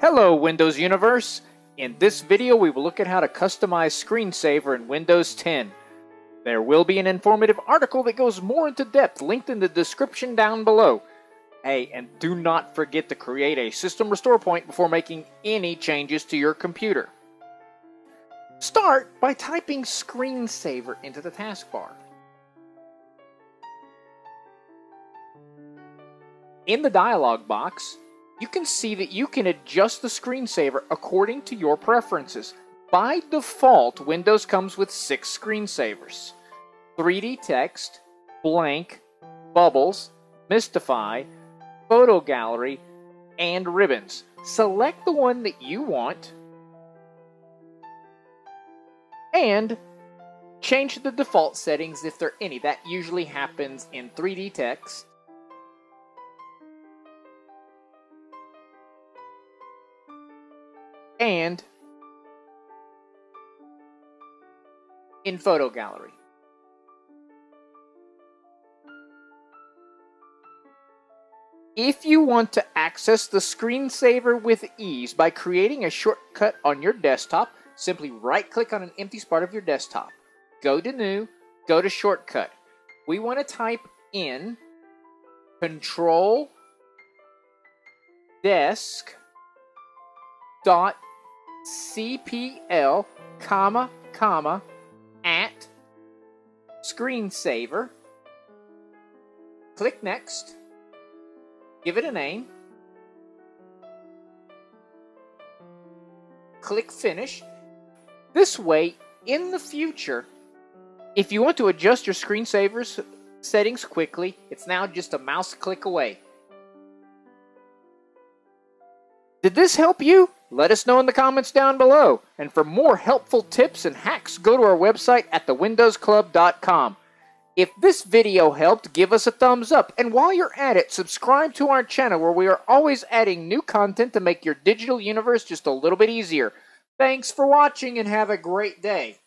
Hello Windows Universe! In this video we will look at how to customize screensaver in Windows 10. There will be an informative article that goes more into depth linked in the description down below. Hey, and do not forget to create a system restore point before making any changes to your computer. Start by typing screensaver into the taskbar. In the dialog box, you can see that you can adjust the screensaver according to your preferences. By default, Windows comes with 6 screensavers: 3D text, blank, bubbles, mystify, photo gallery, and ribbons. Select the one that you want and change the default settings if there are any. That usually happens in 3D text. And in photo gallery. If you want to access the screensaver with ease by creating a shortcut on your desktop, simply right-click on an empty spot of your desktop. Go to New, go to Shortcut. We want to type in Control Desk.cpl, comma, at screensaver. Click next. Give it a name. Click finish. This way, in the future, if you want to adjust your screensaver's settings quickly, it's now just a mouse click away. Did this help you? Let us know in the comments down below. And for more helpful tips and hacks, go to our website at thewindowsclub.com. If this video helped, give us a thumbs up. And while you're at it, subscribe to our channel where we are always adding new content to make your digital universe just a little bit easier. Thanks for watching and have a great day.